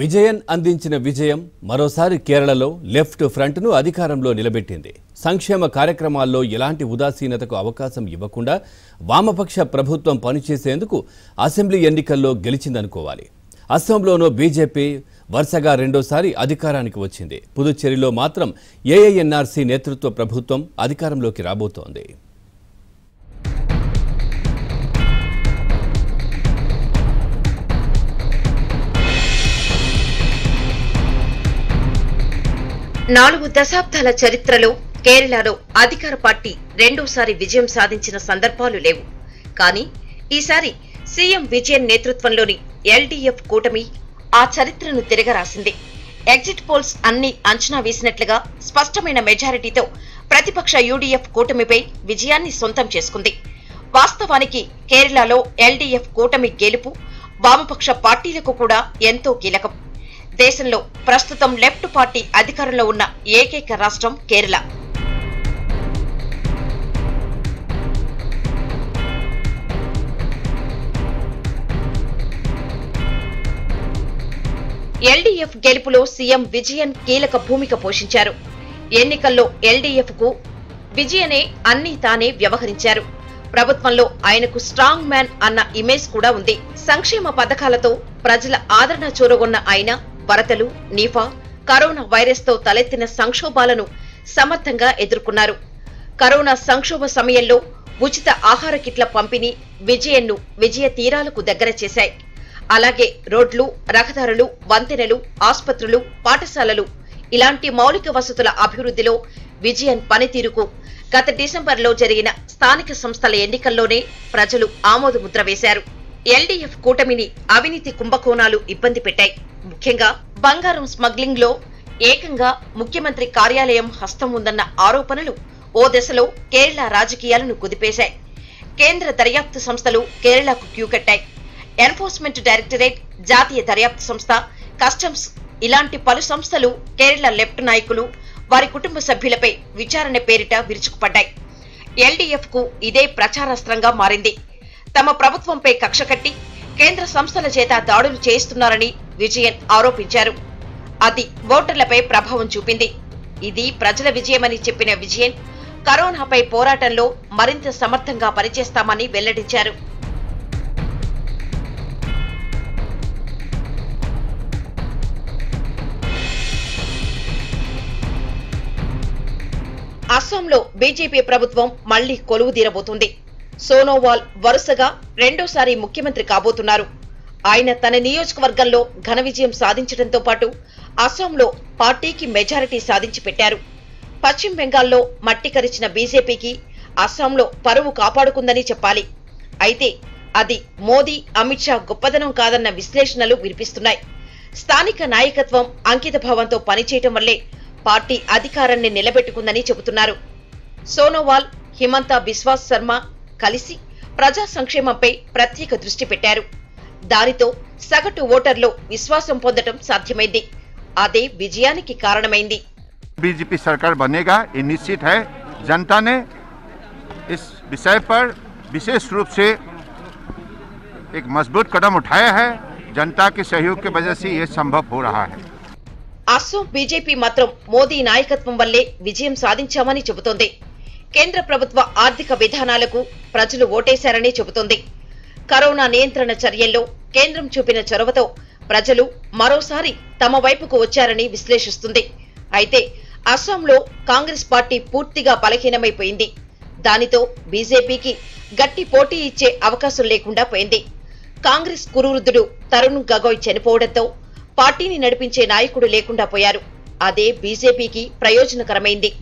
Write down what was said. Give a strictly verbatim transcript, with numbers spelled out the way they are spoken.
విజయన్ అందించిన విజయం మరోసారి కేరళలో లెఫ్ట్ ఫ్రంట్ ను అధికారంలో నిలబెట్టింది. సంక్షేమ కార్యక్రమాల్లో ఎలాంటి ఉదాసీనతకు అవకాశం ఇవ్వకుండా వామపక్ష ప్రభుత్వం పనిచేసేందుకు అసెంబ్లీ ఎన్నికల్లో గెలిచిందనుకోవాలి. అసెంబ్లీలోనూ బీజేపీ వరుసగా రెండోసారి అధికారానికి వచ్చింది. పుదుచ్చేరిలో మాత్రం ఏఐఎన్ఆర్సీ నేతృత్వ ప్రభుత్వం అధికారంలోకి రాబోతోంది. నాలుగు దశాబ్దాల చరిత్రలో కేరళలో అధికార పార్టీ రెండోసారి విజయం సాధించిన సందర్భాలు లేవు. కానీ ఈసారి సీఎం విజయన్ నేతృత్వంలోని ఎల్డీఎఫ్ కూటమి ఆ చరిత్రను తిరగరాసింది. ఎగ్జిట్ పోల్స్ అన్ని అంచనా వేసినట్లుగా స్పష్టమైన మెజారిటీతో ప్రతిపక్ష యూడీఎఫ్ కూటమిపై విజయాన్ని సొంతం చేసుకుంది. వాస్తవానికి కేరళలో ఎల్డీఎఫ్ కూటమి గెలుపు వామపక్ష పార్టీలకు కూడా ఎంతో కీలకం. దేశంలో ప్రస్తుతం లెఫ్ట్ పార్టీ అధికారంలో ఉన్న ఏకైక రాష్ట్రం కేరళ. ఎల్డీఎఫ్ గెలుపులో సీఎం విజయన్ కీలక భూమిక పోషించారు. ఎన్నికల్లో ఎల్డీఎఫ్ కు విజయనే అన్ని తానే వ్యవహరించారు. ప్రభుత్వంలో ఆయనకు స్ట్రాంగ్ మ్యాన్ అన్న ఇమేజ్ కూడా ఉంది. సంక్షేమ పథకాలతో ప్రజల ఆదరణ చూరగొన్న ఆయన వరదలు, నిఫా, కరోనా వైరస్ తో తలెత్తిన సంక్షోభాలను సమర్థంగా ఎదుర్కొన్నారు. కరోనా సంక్షోభ సమయంలో ఉచిత ఆహార కిట్ల పంపిణీ విజయన్ను విజయ తీరాలకు దగ్గర చేశాయి. అలాగే రోడ్లు, రహదారులు, వంతెనలు, ఆసుపత్రులు, పాఠశాలలు ఇలాంటి మౌలిక వసతుల అభివృద్ధిలో విజయన్ పనితీరుకు గత డిసెంబర్లో జరిగిన స్థానిక సంస్థల ఎన్నికల్లోనే ప్రజలు ఆమోదముద్ర వేశారు. ఎల్డీఎఫ్ కూటమిని అవినీతి కుంభకోణాలు ఇబ్బంది పెట్టాయి. ముఖ్యంగా బంగారం స్మగ్లింగ్ లో ఏకంగా ముఖ్యమంత్రి కార్యాలయం హస్తం ఉందన్న ఆరోపణలు ఓ దశలో కేరళ రాజకీయాలను కుదిపేశాయి. కేంద్ర దర్యాప్తు సంస్థలు కేరళకు క్యూ కట్టాయి. ఎన్ఫోర్స్మెంట్ డైరెక్టరేట్, జాతీయ దర్యాప్తు సంస్థ, కస్టమ్స్ ఇలాంటి పలు సంస్థలు కేరళ లెఫ్ట్ నాయకులు, వారి కుటుంబ సభ్యులపై విచారణ పేరిట విరుచుకుపడ్డాయి. ఎల్డీఎఫ్ కు ఇదే ప్రచారాస్త్రంగా మారింది. తమ ప్రభుత్వంపై కక్ష కట్టి కేంద్ర సంస్థల చేత దాడులు చేయిస్తున్నారని విజయన్ ఆరోపించారు. అది ఓటర్లపై ప్రభావం చూపింది. ఇది ప్రజల విజయమని చెప్పిన విజయన్ కరోనాపై పోరాటంలో మరింత సమర్థంగా పనిచేస్తామని వెల్లడించారు. అస్సాంలో బీజేపీ ప్రభుత్వం మళ్లీ కొలువుదీరబోతుంది. సోనోవాల్ వరుసగా రెండోసారి ముఖ్యమంత్రి కాబోతున్నారు. ఆయన తన నియోజకవర్గంలో ఘన విజయం సాధించడంతో పాటు అస్సాంలో పార్టీకి మెజారిటీ సాధించి పెట్టారు. పశ్చిమ బెంగాల్లో మట్టి కరిచిన బీజేపీకి అస్సాంలో పరువు కాపాడుకుందని చెప్పాలి. అయితే అది మోదీ, అమిత్ షా గొప్పదనం కాదన్న విశ్లేషణలు వినిపిస్తున్నాయి. స్థానిక నాయకత్వం అంకితభావంతో పనిచేయటం వల్లే పార్టీ అధికారాన్ని నిలబెట్టుకుందని చెబుతున్నారు. సోనోవాల్, హిమంత బిశ్వాస్ శర్మ కలిసి ప్రజా సంక్షేమంపై ప్రత్యేక దృష్టి పెట్టారు. దానితో సగటు ఓటర్లో విశ్వాసం పొందడం సాధ్యమైంది. అదే విజయానికి కారణమైంది. బీజేపీ సర్కార్ బనేగా ఏ నిశ్చిత్ హై. జనతానే ఇస్ విషయ పర్ విశేష రూపసే ఏక్ మజబూత్ కదమ్ ఉఠాయా హై. జనతాకి సహయోగ్ కే వజహసే యే సంభవ్ హో రహా హై. అస్సాం బీజేపీ మాత్రం మోదీ నాయకత్వం వల్లే విజయం సాధించామని చెబుతోంది. కేంద్ర ప్రభుత్వ ఆర్థిక విధానాలకు ప్రజలు ఓటేశారని చెబుతోంది. కరోనా నియంత్రణ చర్యల్లో కేంద్రం చూపిన చొరవతో ప్రజలు మరోసారి తమ వైపుకు వచ్చారని విశ్లేషిస్తుంది. అయితే అస్సాంలో కాంగ్రెస్ పార్టీ పూర్తిగా బలహీనమైపోయింది. దానితో బీజేపీకి గట్టి పోటీ ఇచ్చే అవకాశం లేకుండా పోయింది. కాంగ్రెస్ కురువృద్ధుడు తరుణ్ గగోయ్ చనిపోవడంతో పార్టీని నడిపించే నాయకుడు లేకుండా పోయారు. అదే బీజేపీకి ప్రయోజనకరమైంది.